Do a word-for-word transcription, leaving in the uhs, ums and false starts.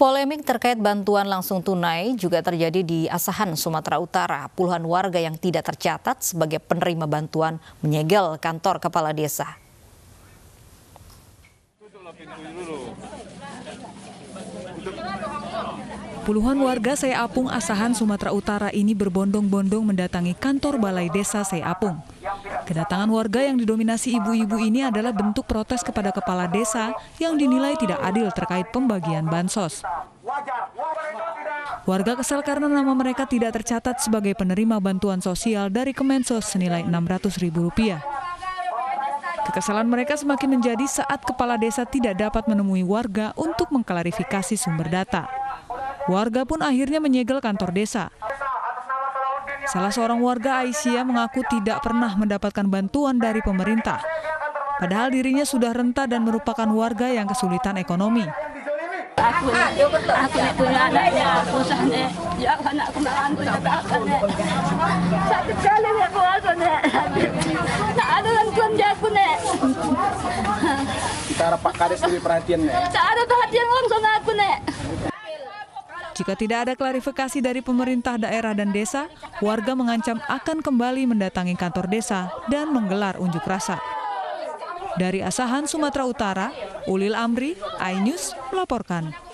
Polemik terkait bantuan langsung tunai juga terjadi di Asahan, Sumatera Utara. Puluhan warga yang tidak tercatat sebagai penerima bantuan menyegel kantor kepala desa. Puluhan warga Sei Apung, Asahan, Sumatera Utara ini berbondong-bondong mendatangi kantor Balai Desa Sei Apung. Kedatangan warga yang didominasi ibu-ibu ini adalah bentuk protes kepada kepala desa yang dinilai tidak adil terkait pembagian bansos. Warga kesal karena nama mereka tidak tercatat sebagai penerima bantuan sosial dari Kemensos senilai enam ratus ribu rupiah. Kekesalan mereka semakin menjadi saat kepala desa tidak dapat menemui warga untuk mengklarifikasi sumber data. Warga pun akhirnya menyegel kantor desa. Salah seorang warga, Aisyah, mengaku tidak pernah mendapatkan bantuan dari pemerintah. Padahal dirinya sudah renta dan merupakan warga yang kesulitan ekonomi. Aku, aku punya anak, aku sana, ya anak aku makan, aku makan, satu kali aku makan, tak ada bantuan aku nek. Kita harap Pak Kades lebih perhatian nek. Tak ada perhatian langsung aku nek. Jika tidak ada klarifikasi dari pemerintah daerah dan desa, warga mengancam akan kembali mendatangi kantor desa dan menggelar unjuk rasa. Dari Asahan, Sumatera Utara, Ulil Amri, iNews melaporkan.